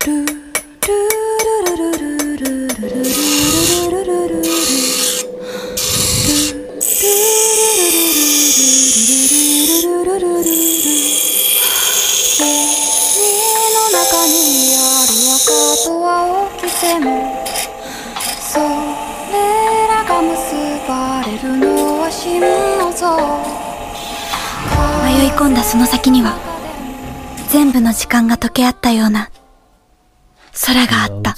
迷い込んだその先には全部の時間が溶け合ったような空があった。